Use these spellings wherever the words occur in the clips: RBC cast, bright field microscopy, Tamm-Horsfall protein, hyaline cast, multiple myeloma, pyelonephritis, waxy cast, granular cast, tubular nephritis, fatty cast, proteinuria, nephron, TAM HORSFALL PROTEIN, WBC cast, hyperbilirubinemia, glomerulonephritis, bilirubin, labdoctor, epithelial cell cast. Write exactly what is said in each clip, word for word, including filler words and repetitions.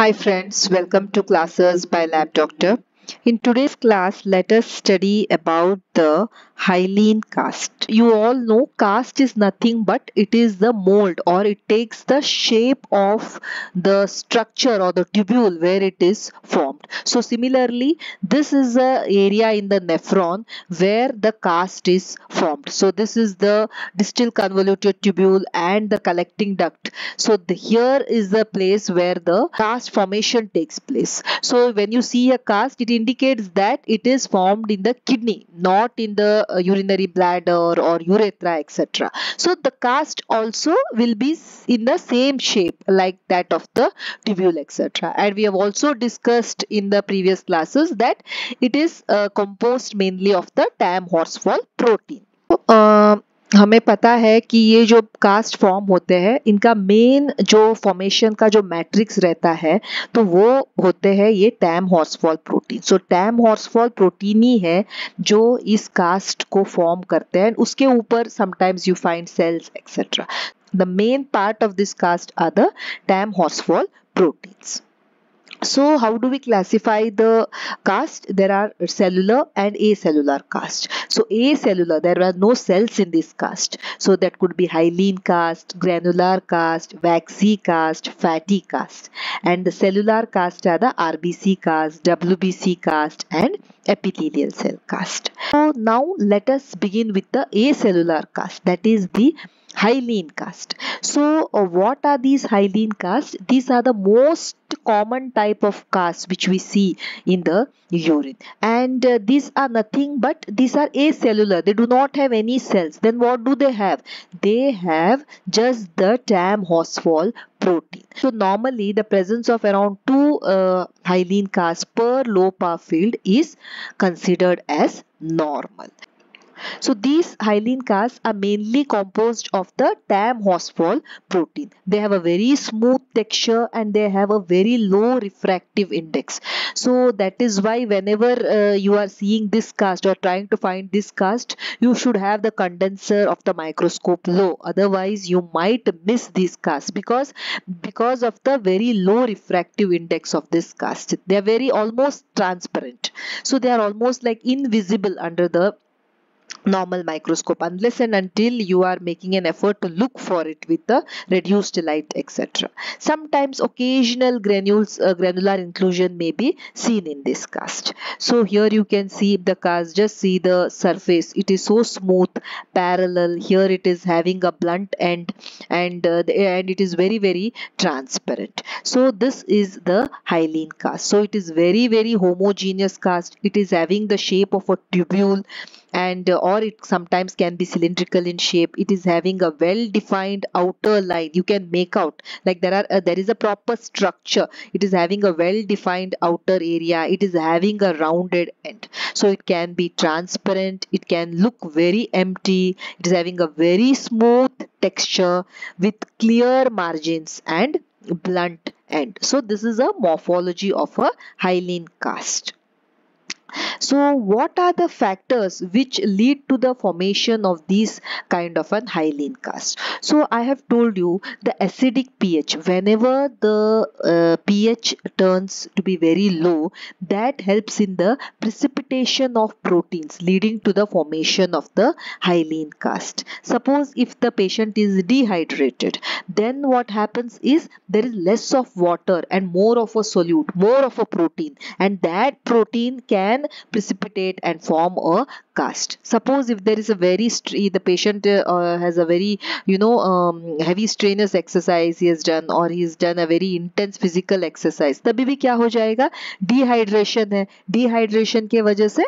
Hi friends, welcome to classes by Lab Doctor. In today's class, let us study about the hyaline cast. You all know cast is nothing but it is the mold, or it takes the shape of the structure or the tubule where it is formed. So similarly, this is the area in the nephron where the cast is formed. So this is the distal convoluted tubule and the collecting duct. So the, here is the place where the cast formation takes place. So when you see a cast, it indicates that it is formed in the kidney, not in the uh, urinary bladder or urethra, et cetera. So the cast also will be in the same shape like that of the tubule, et cetera. And we have also discussed in the previous classes that it is uh, composed mainly of the Tamm-Horsfall protein. Uh, हमें पता है कि ये जो cast form होते हैं, इनका main जो फॉर्मेशन का जो मैट्रिक्स रहता है तो वो होते हैं ये Tamm-Horsfall प्रोटीन. सो Tamm-Horsfall प्रोटीन ही है जो इस कास्ट को फॉर्म करते हैं. उसके ऊपर sometimes you find cells etcetera. The main part of this cast are the Tamm-Horsfall proteins. So how do we classify the cast? There are cellular and acellular cast. So acellular, there were no cells in this cast. So that could be hyaline cast, granular cast, waxy cast, fatty cast. And the cellular cast are the R B C cast, W B C cast and epithelial cell cast. So now let us begin with the acellular cast, that is the hyaline cast. So uh, what are these hyaline casts? These are the most common type of cast which we see in the urine, and uh, these are nothing but these are acellular. They do not have any cells. Then what do they have? They have just the Tamm-Horsfall protein. So normally the presence of around two uh, hyaline casts per low power field is considered as normal. So these hyaline casts are mainly composed of the Tamm-Horsfall protein. They have a very smooth texture and they have a very low refractive index. So that is why whenever uh, you are seeing this cast or trying to find this cast, you should have the condenser of the microscope low. Otherwise, you might miss these casts because, because of the very low refractive index of this cast. They are very almost transparent. So they are almost like invisible under the normal microscope unless and until you are making an effort to look for it with the reduced light, et cetera. Sometimes occasional granules, uh, granular inclusion may be seen in this cast. So here you can see the cast, just see the surface. It is so smooth, parallel. Here it is having a blunt end and, uh, the, and it is very, very transparent. So this is the hyaline cast. So it is very, very homogeneous cast. It is having the shape of a tubule, and uh, or it sometimes can be cylindrical in shape. It is having a well defined outer line. You can make out like there are uh, there is a proper structure. It is having a well defined outer area. It is having a rounded end. So it can be transparent. It can look very empty. It is having a very smooth texture with clear margins and blunt end. So this is a morphology of a hyaline cast. So what are the factors which lead to the formation of these kind of an hyaline cast? So I have told you the acidic pH. Whenever the uh, pH turns to be very low, that helps in the precipitation of proteins leading to the formation of the hyaline cast. Suppose if the patient is dehydrated, then what happens is there is less of water and more of a solute, more of a protein, and that protein can precipitate and form a cast. Suppose if there is a very the patient uh, has a very you know um, heavy strenuous exercise he has done, or he has done a very intense physical exercise, तभी भी क्या हो जाएगा? Dehydration है. Dehydration के वजह से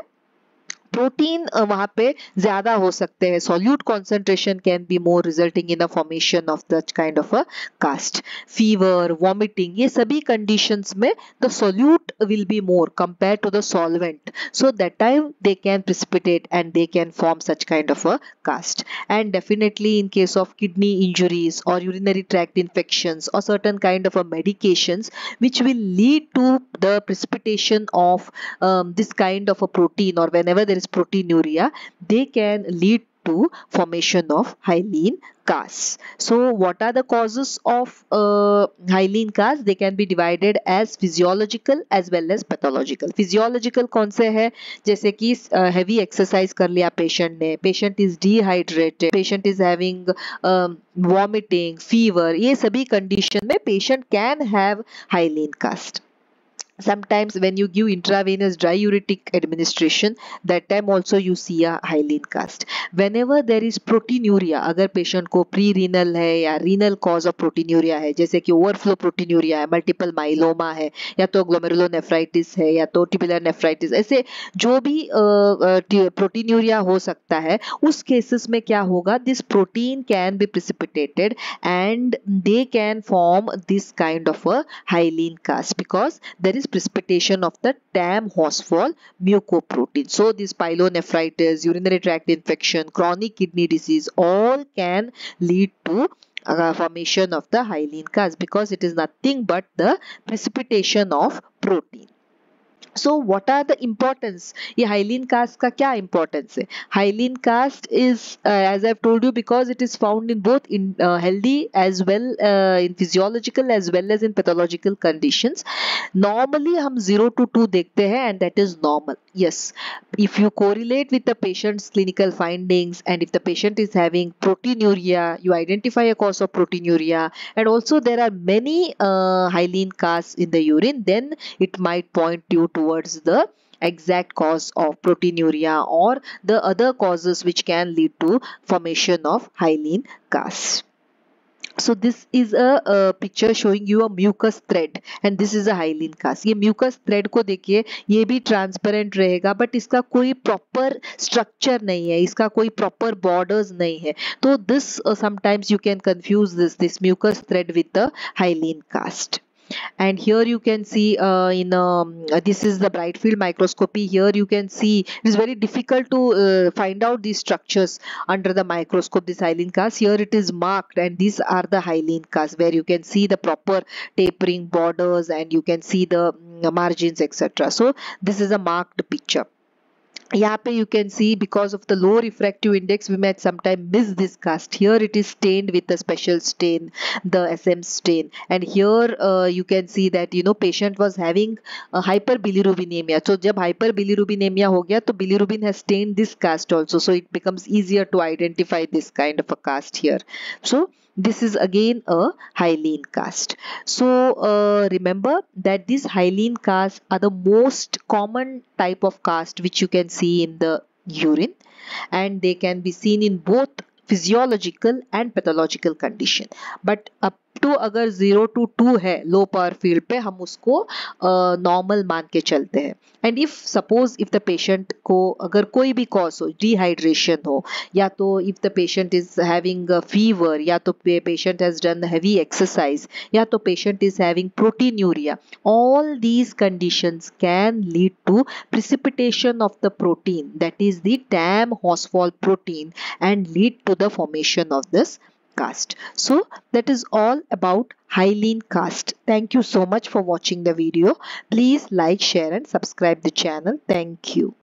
protein वहाँ पे ज्यादा हो सकते हैं. Solute concentration can be more, resulting in a formation of that kind of a cast. Fever, vomiting, ये सभी कंडीशंस में the solute will be more compare to the solvent. So that time they can precipitate and they can form such kind of a cast. And definitely in case of kidney injuries और urinary tract infections और certain kind of a medications which will lead to the precipitation of this kind of a protein, और whenever there proteinuria, they can lead to formation of hyaline casts. So what are the causes of uh, hyaline casts? They can be divided as physiological as well as pathological. Physiological कौन से है? जैसे कि heavy exercise कर लिया patient ने, patient is dehydrated, patient is having uh, vomiting, fever, ये सभी condition में patient can have hyaline cast. Sometimes when you give intravenous diuretic administration, that time also you see a hyaline cast. Whenever there is proteinuria, अगर patient को pre-renal है या renal cause of proteinuria है, जैसे कि overflow proteinuria है, multiple myeloma है, या तो glomerulonephritis है, या तो tubular nephritis, ऐसे जो भी proteinuria हो सकता है, उस cases में क्या होगा? This protein can be precipitated and they can form this kind of a hyaline cast because there is precipitation of the Tamm-Horsfall mucoprotein. So this pyelonephritis, urinary tract infection, chronic kidney disease all can lead to uh, formation of the hyaline cast because it is nothing but the precipitation of protein. So what are the importance? ये hyaline cast का क्या importance है? Hyaline cast is uh, as I've told you because it is found in both in uh, healthy as well uh, in physiological as well as in pathological conditions. Normally हम zero to two देखते हैं and that is normal. Yes, if you correlate with the patient's clinical findings and if the patient is having proteinuria, you identify a cause of proteinuria and also there are many uh, hyaline casts in the urine, then it might point you to towards the exact cause of proteinuria or the other causes which can lead to formation of hyaline cast. So this is a, a picture showing you a mucus thread and this is a hyaline cast. ये mucus thread को देखिए, ये भी transparent रहेगा but इसका कोई proper structure नहीं है, इसका कोई proper borders नहीं है. तो this uh, sometimes you can confuse this this mucus thread with the hyaline cast. And here you can see uh, in um, this is the bright field microscopy. Here you can see it is very difficult to uh, find out these structures under the microscope. This hyaline cast, here it is marked and these are the hyaline casts where you can see the proper tapering borders and you can see the margins, et cetera. So this is a marked picture. यहाँ पे you can see because of the low refractive index we might sometimes miss this cast. Here it is stained with a special stain, the S M stain, and here uh, you can see that you know patient was having hyperbilirubinemia. So जब hyperbilirubinemia हो गया तो bilirubin has stained this cast also, so it becomes easier to identify this kind of a cast here. So this is again a hyaline cast. So uh, remember that these hyaline casts are the most common type of cast which you can see in the urine and they can be seen in both physiological and pathological condition. But up to अगर zero to two है low power field पे हम उसको uh, normal मान के चलते हैं. And if suppose if the patient को अगर कोई भी cause हो, dehydration हो, या तो if the patient is having a fever, या तो patient has done heavy exercise, या तो patient is having proteinuria, all these conditions can lead to precipitation of the protein, that is the Tamm-Horsfall protein, and lead to the formation of this cast. So that is all about hyaline cast. Thank you so much for watching the video. Please like, share and subscribe the channel. Thank you.